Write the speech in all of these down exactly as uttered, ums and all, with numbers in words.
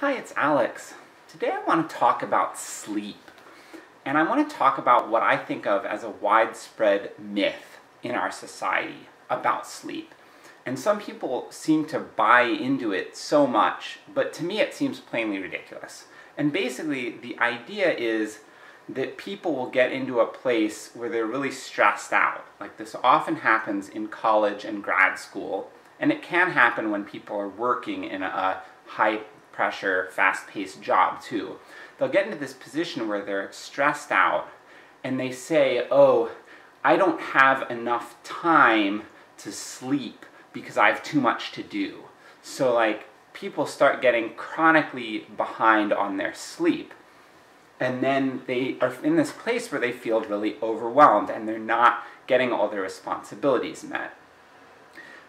Hi, it's Alex. Today I want to talk about sleep, and I want to talk about what I think of as a widespread myth in our society about sleep. And some people seem to buy into it so much, but to me it seems plainly ridiculous. And basically the idea is that people will get into a place where they're really stressed out. Like, this often happens in college and grad school, and it can happen when people are working in a high pressure, fast-paced job too. They'll get into this position where they're stressed out and they say, oh, I don't have enough time to sleep because I have too much to do. So like, people start getting chronically behind on their sleep, and then they are in this place where they feel really overwhelmed and they're not getting all their responsibilities met.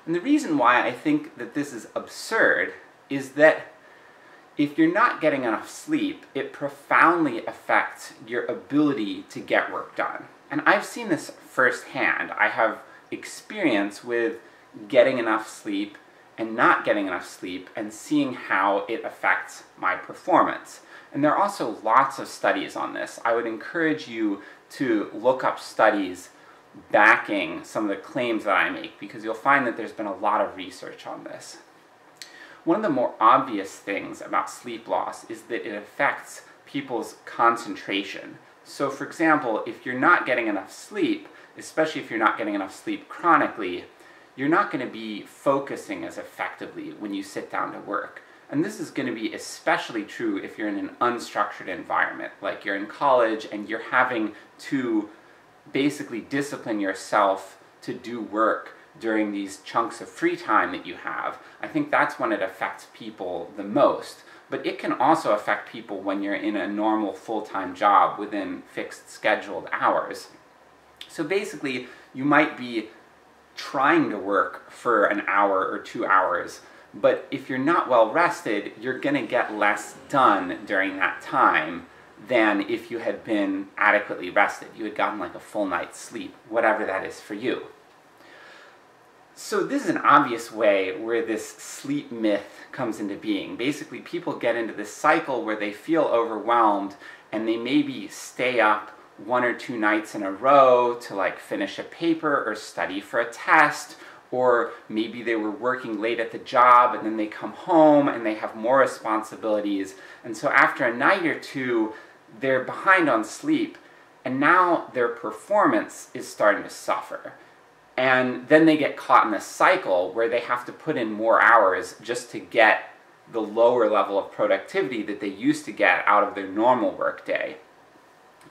And the reason why I think that this is absurd is that if you're not getting enough sleep, it profoundly affects your ability to get work done. And I've seen this firsthand. I have experience with getting enough sleep and not getting enough sleep and seeing how it affects my performance. And there are also lots of studies on this. I would encourage you to look up studies backing some of the claims that I make, because you'll find that there's been a lot of research on this. One of the more obvious things about sleep loss is that it affects people's concentration. So for example, if you're not getting enough sleep, especially if you're not getting enough sleep chronically, you're not going to be focusing as effectively when you sit down to work. And this is going to be especially true if you're in an unstructured environment, like you're in college and you're having to basically discipline yourself to do work during these chunks of free time that you have. I think that's when it affects people the most. But it can also affect people when you're in a normal full-time job within fixed scheduled hours. So basically, you might be trying to work for an hour or two hours, but if you're not well rested, you're gonna get less done during that time than if you had been adequately rested. You had gotten like a full night's sleep, whatever that is for you. So this is an obvious way where this sleep myth comes into being. Basically, people get into this cycle where they feel overwhelmed, and they maybe stay up one or two nights in a row to like finish a paper or study for a test, or maybe they were working late at the job and then they come home and they have more responsibilities, and so after a night or two, they're behind on sleep, and now their performance is starting to suffer. And then they get caught in this cycle where they have to put in more hours just to get the lower level of productivity that they used to get out of their normal workday.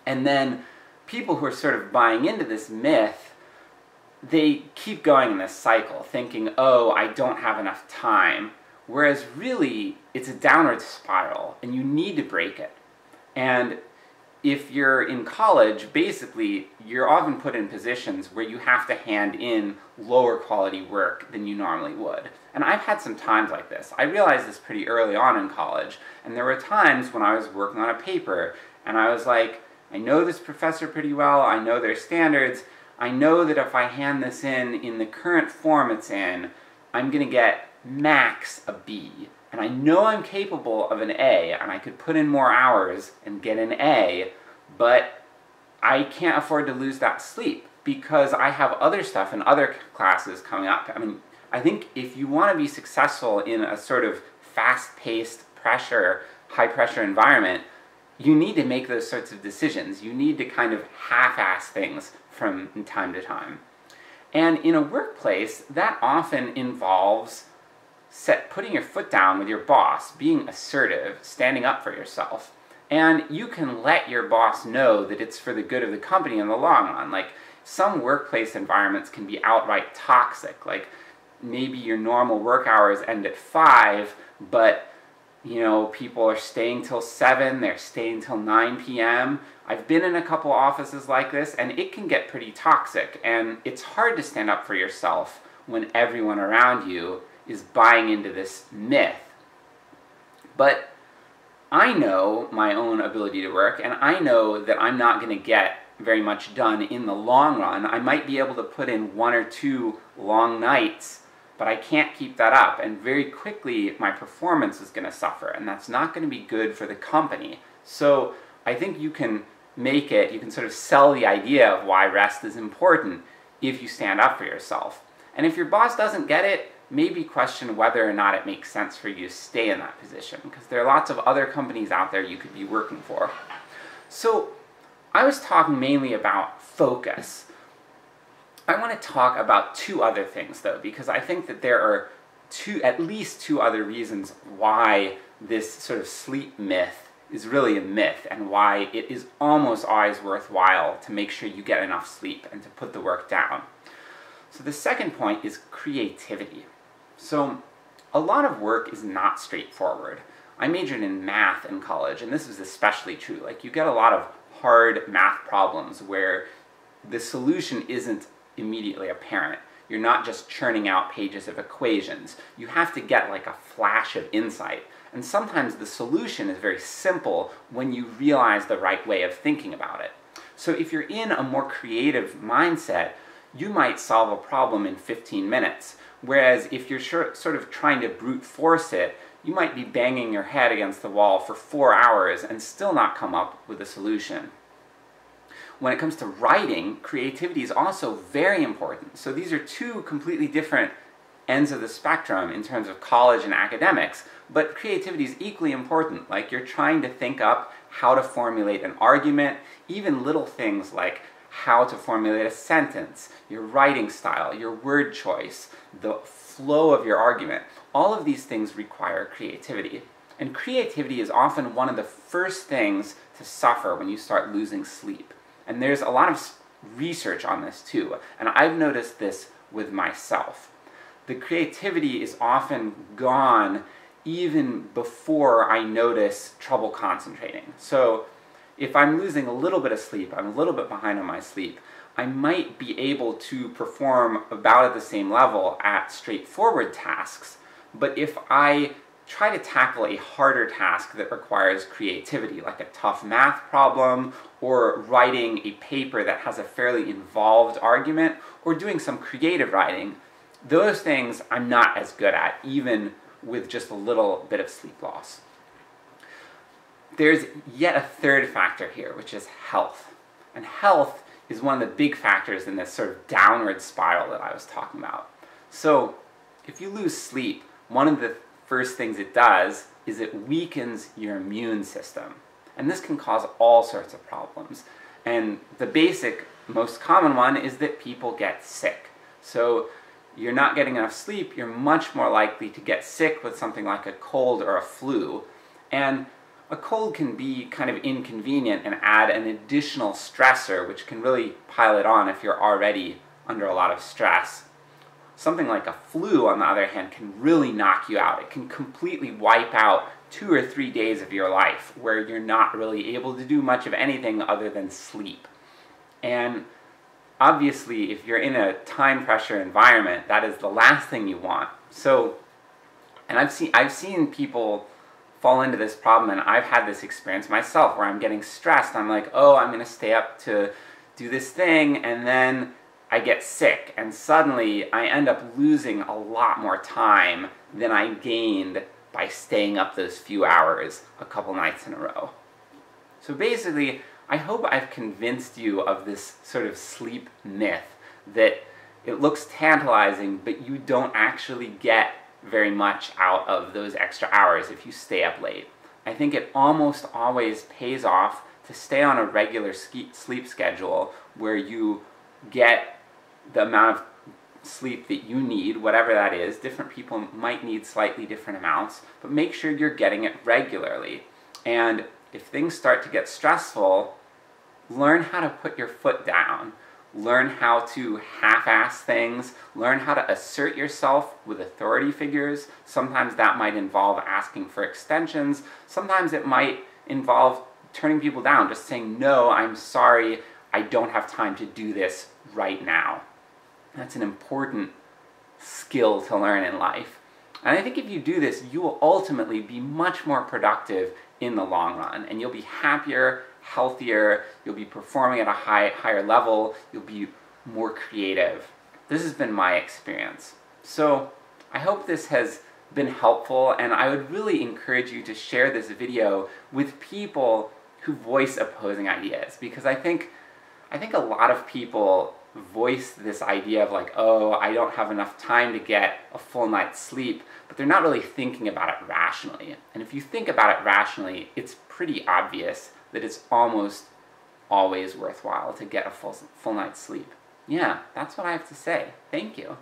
And then people who are sort of buying into this myth, they keep going in this cycle, thinking, oh, I don't have enough time, whereas really it's a downward spiral, and you need to break it. And if you're in college, basically, you're often put in positions where you have to hand in lower quality work than you normally would. And I've had some times like this. I realized this pretty early on in college, and there were times when I was working on a paper, and I was like, I know this professor pretty well, I know their standards, I know that if I hand this in in the current form it's in, I'm gonna get max a B. And I know I'm capable of an A, and I could put in more hours and get an A, but I can't afford to lose that sleep, because I have other stuff and other classes coming up. I mean, I think if you want to be successful in a sort of fast-paced, pressure, high-pressure environment, you need to make those sorts of decisions. You need to kind of half-ass things from time to time. And in a workplace, that often involves Set, putting your foot down with your boss, being assertive, standing up for yourself. And you can let your boss know that it's for the good of the company in the long run. Like, some workplace environments can be outright toxic. Like, maybe your normal work hours end at five, but, you know, people are staying till seven, they're staying till nine p m I've been in a couple offices like this, and it can get pretty toxic, and it's hard to stand up for yourself when everyone around you is buying into this myth. But I know my own ability to work, and I know that I'm not going to get very much done in the long run. I might be able to put in one or two long nights but I can't keep that up, and very quickly my performance is going to suffer, and that's not going to be good for the company. So I think you can make it, you can sort of sell the idea of why rest is important if you stand up for yourself. And if your boss doesn't get it, maybe question whether or not it makes sense for you to stay in that position, because there are lots of other companies out there you could be working for. So I was talking mainly about focus. I want to talk about two other things though, because I think that there are two, at least two other reasons why this sort of sleep myth is really a myth, and why it is almost always worthwhile to make sure you get enough sleep and to put the work down. So the second point is creativity. So a lot of work is not straightforward. I majored in math in college, and this is especially true. Like, you get a lot of hard math problems where the solution isn't immediately apparent. You're not just churning out pages of equations. You have to get like a flash of insight. And sometimes the solution is very simple when you realize the right way of thinking about it. So if you're in a more creative mindset, you might solve a problem in fifteen minutes, whereas if you're sort of trying to brute force it, you might be banging your head against the wall for four hours and still not come up with a solution. When it comes to writing, creativity is also very important. So these are two completely different ends of the spectrum in terms of college and academics, but creativity is equally important. Like, you're trying to think up how to formulate an argument, even little things like how to formulate a sentence, your writing style, your word choice, the flow of your argument. All of these things require creativity. And creativity is often one of the first things to suffer when you start losing sleep. And there's a lot of research on this too, and I've noticed this with myself. The creativity is often gone even before I notice trouble concentrating. So if I'm losing a little bit of sleep, I'm a little bit behind on my sleep, I might be able to perform about at the same level at straightforward tasks, but if I try to tackle a harder task that requires creativity, like a tough math problem, or writing a paper that has a fairly involved argument, or doing some creative writing, those things I'm not as good at, even with just a little bit of sleep loss. There's yet a third factor here, which is health. And health is one of the big factors in this sort of downward spiral that I was talking about. So if you lose sleep, one of the first things it does is it weakens your immune system. And this can cause all sorts of problems. And the basic, most common one is that people get sick. So you're not getting enough sleep, you're much more likely to get sick with something like a cold or a flu. And a cold can be kind of inconvenient and add an additional stressor, which can really pile it on if you're already under a lot of stress. Something like a flu, on the other hand, can really knock you out. It can completely wipe out two or three days of your life where you're not really able to do much of anything other than sleep. And obviously, if you're in a time pressure environment, that is the last thing you want. So, and I've seen, I've seen people fall into this problem, and I've had this experience myself where I'm getting stressed. I'm like, oh, I'm going to stay up to do this thing, and then I get sick, and suddenly I end up losing a lot more time than I gained by staying up those few hours a couple nights in a row. So basically, I hope I've convinced you of this sort of sleep myth, that it looks tantalizing, but you don't actually get very much out of those extra hours if you stay up late. I think it almost always pays off to stay on a regular sleep schedule where you get the amount of sleep that you need, whatever that is. Different people might need slightly different amounts, but make sure you're getting it regularly. And if things start to get stressful, learn how to put your foot down. Learn how to half-ass things, learn how to assert yourself with authority figures. Sometimes that might involve asking for extensions, sometimes it might involve turning people down, just saying, no, I'm sorry, I don't have time to do this right now. That's an important skill to learn in life. And I think if you do this, you will ultimately be much more productive in the long run, and you'll be happier, healthier, you'll be performing at a high, higher level, you'll be more creative. This has been my experience. So I hope this has been helpful, and I would really encourage you to share this video with people who voice opposing ideas, because I think I think a lot of people voice this idea of like, oh, I don't have enough time to get a full night's sleep, but they're not really thinking about it rationally. And if you think about it rationally, it's pretty obvious that it's almost always worthwhile to get a full, full night's sleep. Yeah, that's what I have to say. Thank you.